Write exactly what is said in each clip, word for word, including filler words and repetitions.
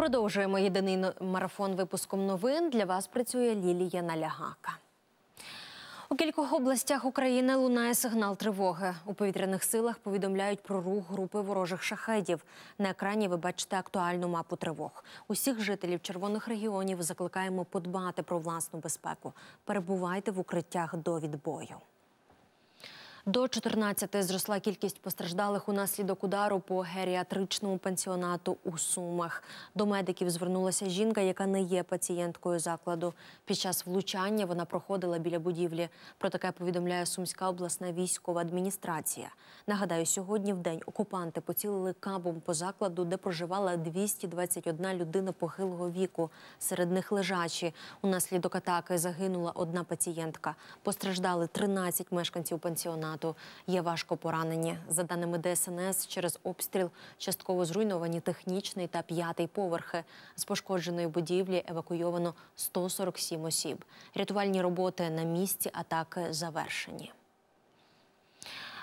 Продовжуємо єдиний марафон випуском новин. Для вас працює Лілія Налягака. У кількох областях України лунає сигнал тривоги. У повітряних силах повідомляють про рух групи ворожих шахедів. На екрані ви бачите актуальну мапу тривог. Усіх жителів червоних регіонів закликаємо подбати про власну безпеку. Перебувайте в укриттях до відбою. До чотирнадцяти зросла кількість постраждалих унаслідок удару по геріатричному пансіонату у Сумах. До медиків звернулася жінка, яка не є пацієнткою закладу. Під час влучання вона проходила біля будівлі. Про таке повідомляє Сумська обласна військова адміністрація. Нагадаю, сьогодні в день окупанти поцілили кабом по закладу, де проживала двісті двадцять одна людина похилого віку. Серед них лежачі. Унаслідок атаки загинула одна пацієнтка. Постраждали тринадцять мешканців пансіонату. Є важко поранені. За даними Де Ес En Ес, через обстріл частково зруйновані технічний та п'ятий поверхи. З пошкодженої будівлі евакуйовано сто сорок сім осіб. Рятувальні роботи на місці атаки завершені.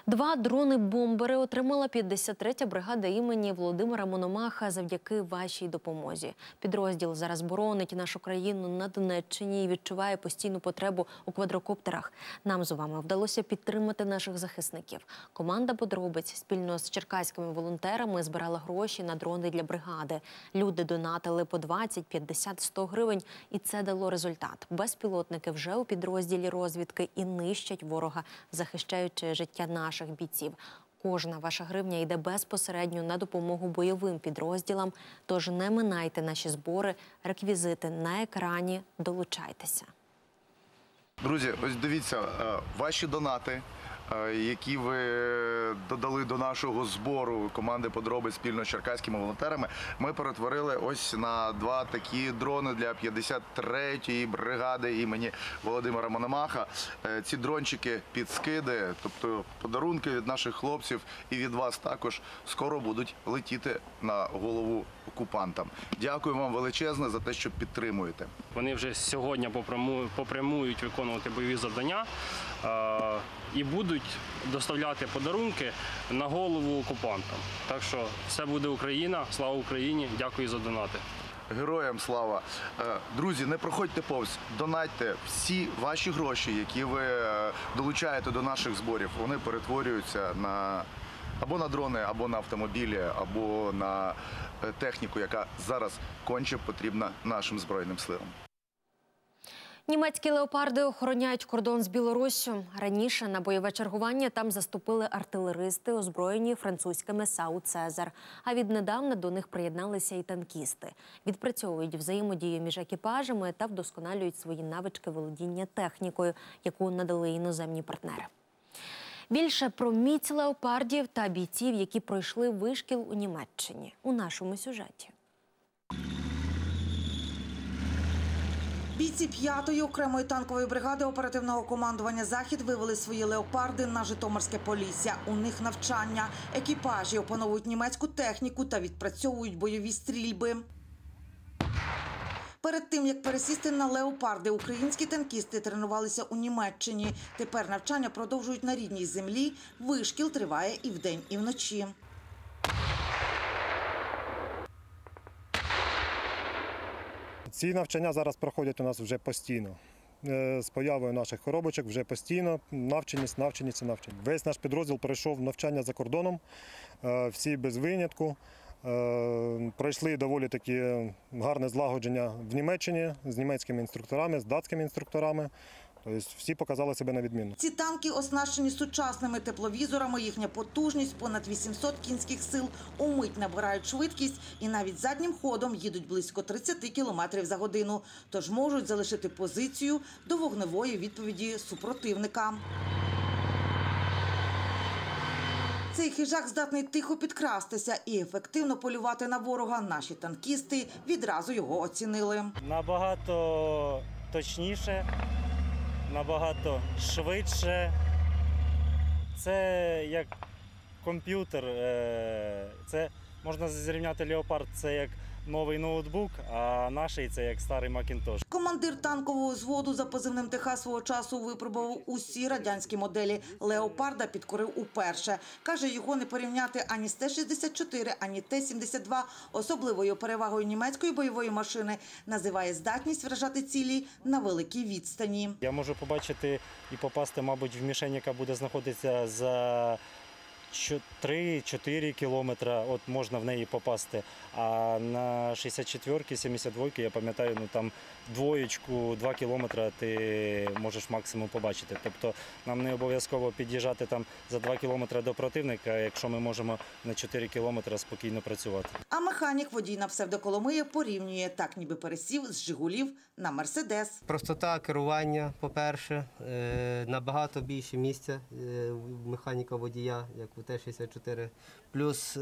Два дрони-бомбери отримала п'ятдесят третя бригада імені Володимира Мономаха завдяки вашій допомозі. Підрозділ зараз боронить нашу країну на Донеччині і відчуває постійну потребу у квадрокоптерах. Нам з вами вдалося підтримати наших захисників. Команда «Подробиць» спільно з черкаськими волонтерами збирала гроші на дрони для бригади. Люди донатили по двадцять, п'ятдесят, сто гривень, і це дало результат. Безпілотники вже у підрозділі розвідки і нищать ворога, захищаючи життя наших. бійців. Кожна ваша гривня йде безпосередньо на допомогу бойовим підрозділам, тож не минайте наші збори, реквізити на екрані, долучайтеся. Друзі, ось дивіться, ваші донати, які ви додали до нашого збору команди «Подробиць» спільно з черкаськими волонтерами, ми перетворили ось на два такі дрони для п'ятдесят третьої бригади імені Володимира Мономаха. Ці дрончики під скиди, тобто подарунки від наших хлопців і від вас також, скоро будуть летіти на голову окупантам. Дякую вам величезне за те, що підтримуєте. Вони вже сьогодні попрямують виконувати бойові завдання і будуть доставляти подарунки на голову окупантам. Так що все буде Україна, слава Україні, дякую за донати. Героям слава. Друзі, не проходьте повз, донатьте всі ваші гроші, які ви долучаєте до наших зборів. Вони перетворюються на... або на дрони, або на автомобілі, або на техніку, яка зараз конче потрібна нашим Збройним силам. Німецькі «Леопарди» охороняють кордон з Білоруссю. Раніше на бойове чергування там заступили артилеристи, озброєні французькими «Сау-Цезар». А віднедавна до них приєдналися і танкісти. Відпрацьовують взаємодію між екіпажами та вдосконалюють свої навички володіння технікою, яку надали іноземні партнери. Більше про міць леопардів та бійців, які пройшли вишкіл у Німеччині, у нашому сюжеті. Бійці п'ятої окремої танкової бригади оперативного командування «Захід» вивели свої «Леопарди» на Житомирське Полісся. У них навчання. Екіпажі опановують німецьку техніку та відпрацьовують бойові стрільби. Перед тим, як пересісти на «Леопарди», українські танкісти тренувалися у Німеччині. Тепер навчання продовжують на рідній землі. Вишкіл триває і вдень, і вночі. Ці навчання зараз проходять у нас вже постійно. З появою наших коробочок вже постійно навченість, навченість і навченість. Весь наш підрозділ пройшов навчання за кордоном, всі без винятку. Пройшли доволі таке гарне злагодження в Німеччині з німецькими інструкторами, з датськими інструкторами. Всі показали себе на відмінно. Ці танки оснащені сучасними тепловізорами, їхня потужність понад вісімсот кінських сил, умить набирають швидкість і навіть заднім ходом їдуть близько тридцяти кілометрів за годину. Тож можуть залишити позицію до вогневої відповіді супротивника. Цей хижак здатний тихо підкрастися і ефективно полювати на ворога. Наші танкісти відразу його оцінили. Набагато точніше, набагато швидше. Це як комп'ютер, це можна зрівняти «Леопард», це як новий ноутбук, а наш – це як старий Макінтош. Командир танкового взводу за позивним «Техас» свого часу випробував усі радянські моделі. «Леопарда» підкорив уперше. Каже, його не порівняти ані з Т шістдесят чотири, ані Т сімдесят два. Особливою перевагою німецької бойової машини називає здатність вражати цілі на великій відстані. Я можу побачити і попасти, мабуть, в мішень, яка буде знаходитися за три-чотири кілометри, от можна в неї попасти. А на шістдесят четвірці, сімдесят двійці, я пам'ятаю, ну там двоєчку, два кілометри ти можеш максимум побачити. Тобто нам не обов'язково під'їжджати там за два кілометри до противника, якщо ми можемо на чотири кілометри спокійно працювати. А механік, водій на псевдоколомиї, порівнює так, ніби пересів з «Жигулів» на «Мерседес». Простота керування, по-перше, набагато більше місця механіка водія, як у Т шістдесят чотири. Плюс,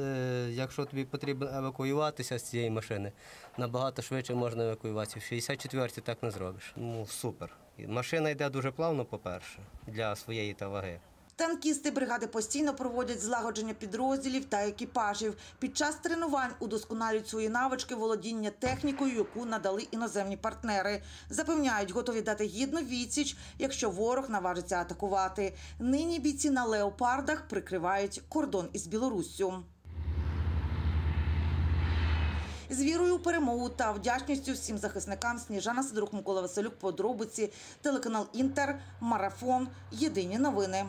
якщо тобі потрібно евакуюватися з цієї машини, набагато швидше можна евакуюватися. В шістдесят четвірці так не зробиш. Ну, супер. Машина йде дуже плавно, по-перше, для своєї та ваги. Танкісти бригади постійно проводять злагодження підрозділів та екіпажів. Під час тренувань удосконалюють свої навички володіння технікою, яку надали іноземні партнери. Запевняють, готові дати гідну відсіч, якщо ворог наважиться атакувати. Нині бійці на «Леопардах» прикривають кордон із Білоруссю. З вірою у перемогу та вдячністю всім захисникам Сніжана Сидорук, Микола Василюк, «Подробиці», телеканал «Інтер», «Марафон», «Єдині новини».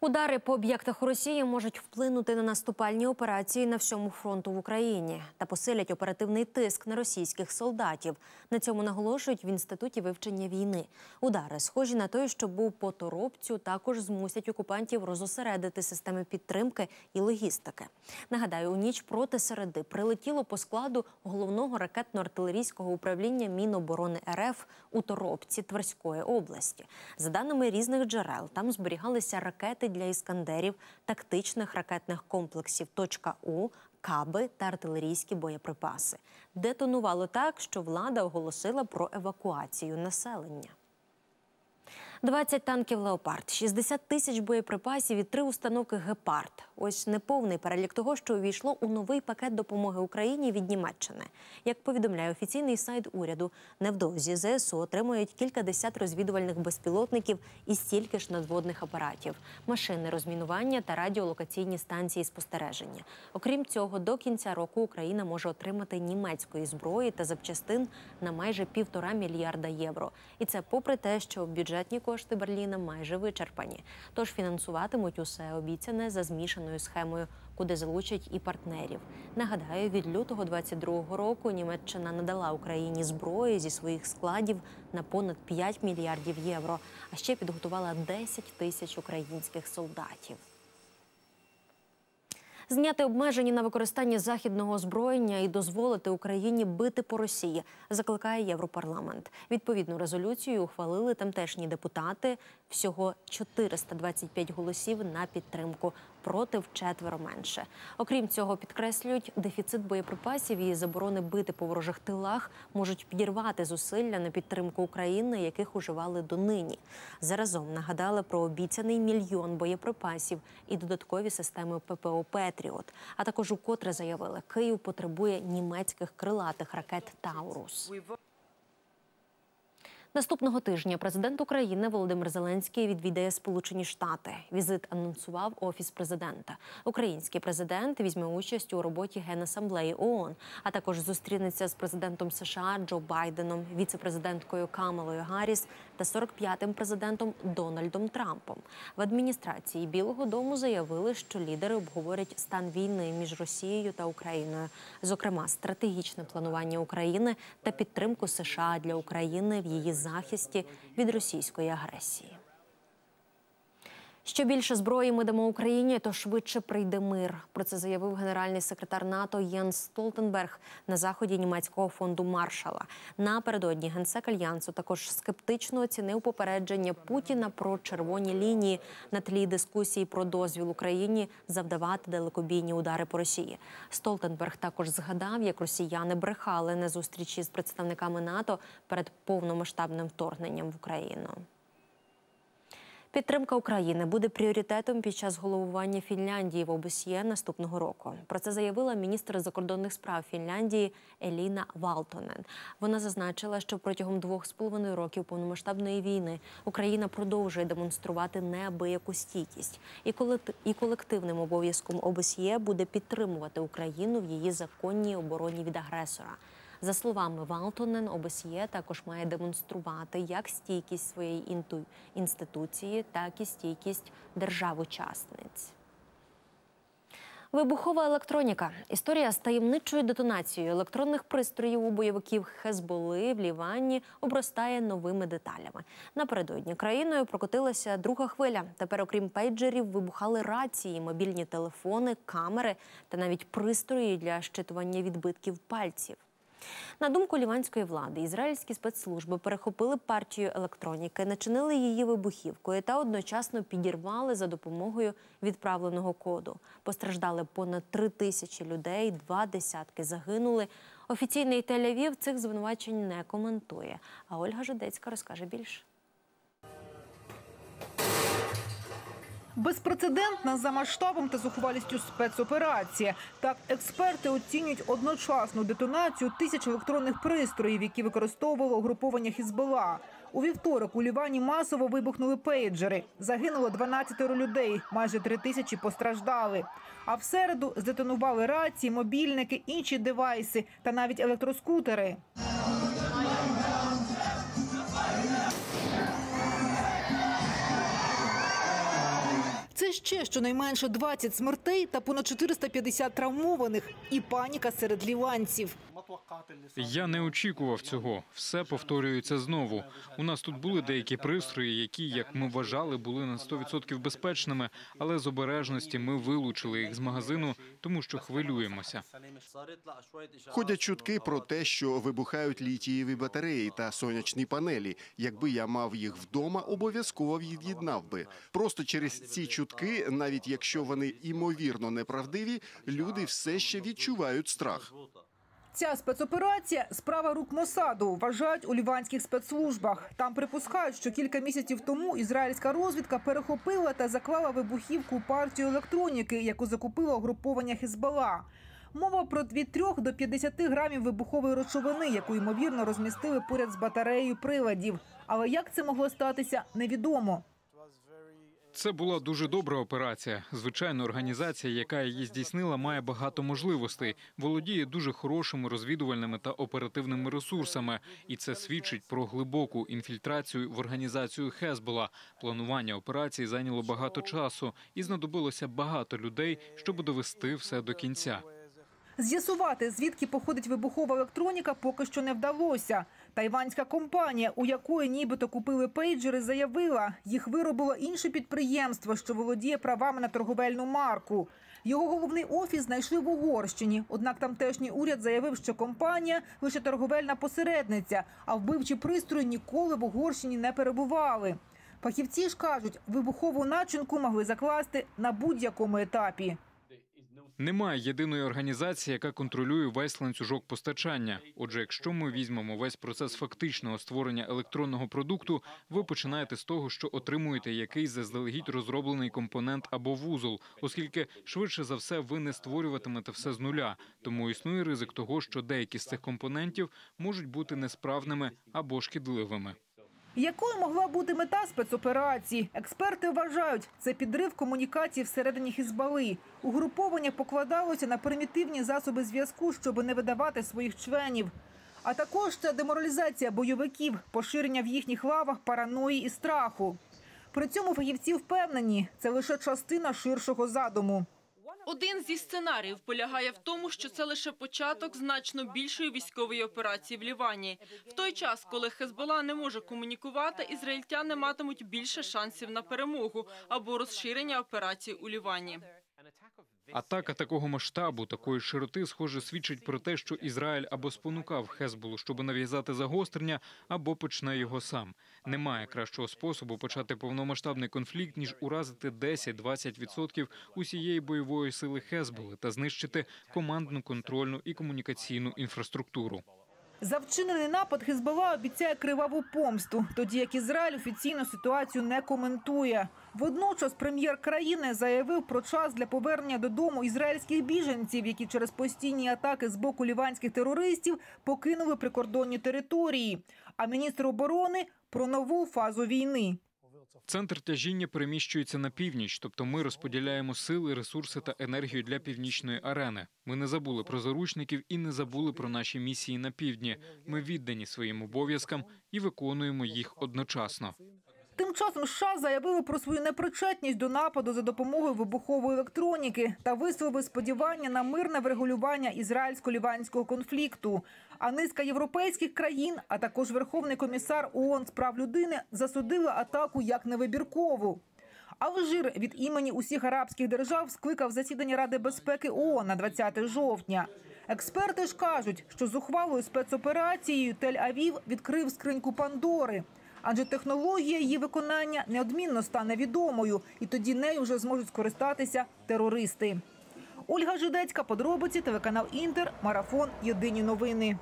Удари по об'єктах Росії можуть вплинути на наступальні операції на всьому фронту в Україні та посилять оперативний тиск на російських солдатів. На цьому наголошують в Інституті вивчення війни. Удари, схожі на той, що був по Торопцю, також змусять окупантів розосередити системи підтримки і логістики. Нагадаю, у ніч проти середи прилетіло по складу головного ракетно-артилерійського управління Міноборони РФ у Торопці Тверської області. За даними різних джерел, там зберігалися ракети для іскандерів, тактичних ракетних комплексів «Точка У», каби та артилерійські боєприпаси. Детонувало так, що влада оголосила про евакуацію населення. двадцять танків «Леопард», шістдесят тисяч боєприпасів і три установки «Гепард». Ось неповний перелік того, що увійшло у новий пакет допомоги Україні від Німеччини. Як повідомляє офіційний сайт уряду, невдовзі ЗСУ отримують кількадесят розвідувальних безпілотників і стільки ж надводних апаратів, машини розмінування та радіолокаційні станції спостереження. Окрім цього, до кінця року Україна може отримати німецької зброї та запчастин на майже півтора мільярда євро. І це попри те, що бюджетні кошти Берліна майже вичерпані. Тож фінансуватимуть усе обіцяне за змішаною схемою, куди залучать і партнерів. Нагадаю, від лютого двадцять другого року Німеччина надала Україні зброї зі своїх складів на понад п'ять мільярдів євро, а ще підготувала десять тисяч українських солдатів. Зняти обмеження на використання західного озброєння і дозволити Україні бити по Росії, закликає Європарламент. Відповідну резолюцію ухвалили тамтешні депутати. Всього чотириста двадцять п'ять голосів на підтримку, проти вчетверо менше. Окрім цього, підкреслюють, дефіцит боєприпасів і заборони бити по ворожих тилах можуть підірвати зусилля на підтримку України, яких уживали донині. Заразом нагадали про обіцяний мільйон боєприпасів і додаткові системи ППО «Петріот». А також укотре заявили, Київ потребує німецьких крилатих ракет «Таурус». Наступного тижня президент України Володимир Зеленський відвідає Сполучені Штати. Візит анонсував Офіс президента. Український президент візьме участь у роботі Генасамблеї ООН, а також зустрінеться з президентом США Джо Байденом, віцепрезиденткою Камалою Гарріс та сорок п'ятим президентом Дональдом Трампом. В адміністрації Білого дому заявили, що лідери обговорять стан війни між Росією та Україною, зокрема, стратегічне планування України та підтримку США для України в її захисті від російської агресії. Що більше зброї ми дамо Україні, то швидше прийде мир. Про це заявив генеральний секретар НАТО Єнс Столтенберг на заході німецького фонду «Маршала». Напередодні генсек Альянсу також скептично оцінив попередження Путіна про червоні лінії на тлі дискусії про дозвіл Україні завдавати далекобійні удари по Росії. Столтенберг також згадав, як росіяни брехали на зустрічі з представниками НАТО перед повномасштабним вторгненням в Україну. Підтримка України буде пріоритетом під час головування Фінляндії в ОБСЄ наступного року. Про це заявила міністр закордонних справ Фінляндії Еліна Валтонен. Вона зазначила, що протягом двох з половиною років повномасштабної війни Україна продовжує демонструвати неабияку стійкість. І колективним обов'язком ОБСЄ буде підтримувати Україну в її законній обороні від агресора. За словами Валтонен, ОБСЄ також має демонструвати як стійкість своєї інституції, так і стійкість держав-учасниць. Вибухова електроніка. Історія з таємничою детонацією електронних пристроїв у бойовиків Хезболли в Лівані обростає новими деталями. Напередодні країною прокотилася друга хвиля. Тепер, окрім пейджерів, вибухали рації, мобільні телефони, камери та навіть пристрої для щитування відбитків пальців. На думку ліванської влади, ізраїльські спецслужби перехопили партію електроніки, начинили її вибухівкою та одночасно підірвали за допомогою відправленого коду. Постраждали понад три тисячі людей, два десятки загинули. Офіційний Тель-Авів цих звинувачень не коментує. А Ольга Жидецька розкаже більше. Безпрецедентна за масштабом та зухвалістю спецоперація. Так, експерти оцінюють одночасну детонацію тисяч електронних пристроїв, які використовувало угруповання Хезболла. У вівторок у Лівані масово вибухнули пейджери. Загинуло дванадцять людей, майже три тисячі постраждали. А в середу здетонували рації, мобільники, інші девайси та навіть електроскутери. Це ще щонайменше двадцять смертей та понад чотириста п'ятдесят травмованих. І паніка серед ліванців. Я не очікував цього. Все повторюється знову. У нас тут були деякі пристрої, які, як ми вважали, були на сто відсотків безпечними. Але з обережності ми вилучили їх з магазину, тому що хвилюємося. Ходять чутки про те, що вибухають літієві батареї та сонячні панелі. Якби я мав їх вдома, обов'язково від'єднав би. Просто через ці чутки, навіть якщо вони імовірно неправдиві, люди все ще відчувають страх. Ця спецоперація – справа рук МОСАДу, вважають у ліванських спецслужбах. Там припускають, що кілька місяців тому ізраїльська розвідка перехопила та заклала вибухівку партію електроніки, яку закупило угруповання Хезболла. Мова про від трьох до п'ятдесяти грамів вибухової речовини, яку, ймовірно, розмістили поряд з батареєю приладів. Але як це могло статися, невідомо. Це була дуже добра операція. Звичайно, організація, яка її здійснила, має багато можливостей, володіє дуже хорошими розвідувальними та оперативними ресурсами. І це свідчить про глибоку інфільтрацію в організацію Хезболла. Планування операції зайняло багато часу і знадобилося багато людей, щоб довести все до кінця. З'ясувати, звідки походить вибухова електроніка, поки що не вдалося. Тайванська компанія, у якої нібито купили пейджери, заявила, їх виробило інше підприємство, що володіє правами на торговельну марку. Його головний офіс знайшли в Угорщині, однак тамтешній уряд заявив, що компанія – лише торговельна посередниця, а вбивчі пристрої ніколи в Угорщині не перебували. Фахівці ж кажуть, вибухову начинку могли закласти на будь-якому етапі. Немає єдиної організації, яка контролює весь ланцюжок постачання. Отже, якщо ми візьмемо весь процес фактичного створення електронного продукту, ви починаєте з того, що отримуєте якийсь заздалегідь розроблений компонент або вузол, оскільки швидше за все ви не створюватимете все з нуля. Тому існує ризик того, що деякі з цих компонентів можуть бути несправними або шкідливими. Якою могла бути мета спецоперації? Експерти вважають, це підрив комунікацій всередині Хезболли. Угруповання покладалося на примітивні засоби зв'язку, щоб не видавати своїх членів. А також це деморалізація бойовиків, поширення в їхніх лавах параної і страху. При цьому фахівці впевнені, це лише частина ширшого задуму. Один зі сценаріїв полягає в тому, що це лише початок значно більшої військової операції в Лівані. В той час, коли Хезболла не може комунікувати, ізраїльтяни матимуть більше шансів на перемогу або розширення операції у Лівані. Атака такого масштабу, такої широти, схоже, свідчить про те, що Ізраїль або спонукав Хезболлу, щоб нав'язати загострення, або почне його сам. Немає кращого способу почати повномасштабний конфлікт, ніж уразити десять-двадцять відсотків усієї бойової сили Хезболли та знищити командну, контрольну і комунікаційну інфраструктуру. За вчинений напад Хезболла обіцяє криваву помсту, тоді як Ізраїль офіційно ситуацію не коментує. Водночас прем'єр країни заявив про час для повернення додому ізраїльських біженців, які через постійні атаки з боку ліванських терористів покинули прикордонні території. А міністр оборони – про нову фазу війни. Центр тяжіння переміщується на північ, тобто ми розподіляємо сили, ресурси та енергію для північної арени. Ми не забули про заручників і не забули про наші місії на півдні. Ми віддані своїм обов'язкам і виконуємо їх одночасно. Тим часом США заявили про свою непричетність до нападу за допомогою вибухової електроніки та висловили сподівання на мирне врегулювання ізраїльсько-ліванського конфлікту. А низка європейських країн, а також Верховний комісар ООН з прав людини засудили атаку як невибіркову. Алжир від імені усіх арабських держав скликав засідання Ради безпеки ООН на двадцяте жовтня. Експерти ж кажуть, що з ухвалою спецоперацією Тель-Авів відкрив скриньку Пандори. Адже технологія її виконання неодмінно стане відомою, і тоді нею вже зможуть скористатися терористи. Ольга Жидецька, Подробиці, телеканал «Інтер», Марафон, Єдині новини.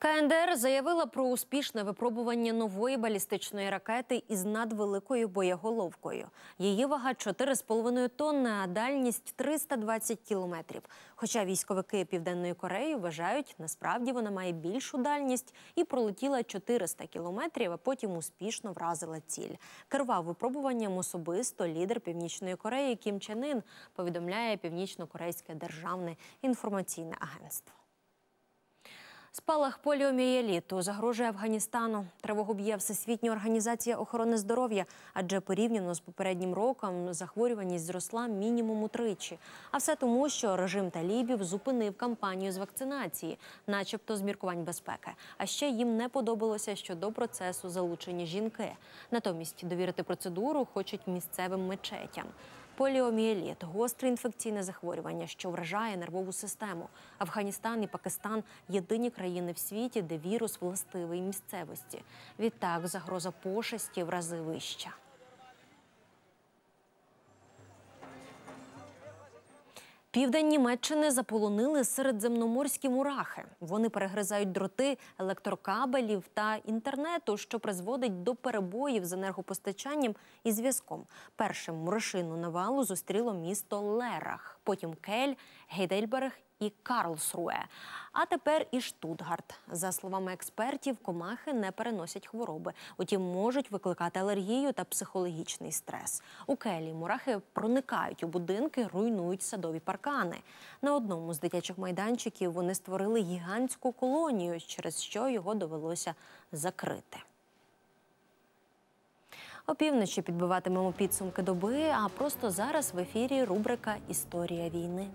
КНДР заявила про успішне випробування нової балістичної ракети із надвеликою боєголовкою. Її вага чотири з половиною тонни, а дальність триста двадцять кілометрів. Хоча військовики Південної Кореї вважають, насправді вона має більшу дальність і пролетіла чотириста кілометрів, а потім успішно вразила ціль. Керував випробуванням особисто лідер Північної Кореї Кім Чен Ін, повідомляє Північно-Корейське державне інформаційне агентство. Спалах поліомієліту загрожує Афганістану. Тривогу б'є Всесвітня організація охорони здоров'я, адже порівняно з попереднім роком захворюваність зросла мінімум утричі. А все тому, що режим талібів зупинив кампанію з вакцинації, начебто з міркувань безпеки. А ще їм не подобалося, що до процесу залучені жінки. Натомість довірити процедуру хочуть місцевим мечетям. Поліомієліт – гостре інфекційне захворювання, що вражає нервову систему. Афганістан і Пакистан – єдині країни в світі, де вірус властивий місцевості. Відтак, загроза пошесті в рази вища. Південь Німеччини заполонили середземноморські мурахи. Вони перегризають дроти електрокабелів та інтернету, що призводить до перебоїв з енергопостачанням і зв'язком. Першим мурашину навалу зустріло місто Лерах, потім Кель, Гейдельберг і Карлсруе. А тепер і Штутгарт. За словами експертів, комахи не переносять хвороби. Утім, можуть викликати алергію та психологічний стрес. У Келі мурахи проникають у будинки, руйнують садові паркани. На одному з дитячих майданчиків вони створили гігантську колонію, через що його довелося закрити. Опівночі підбиватимемо підсумки доби, а просто зараз в ефірі рубрика «Історія війни».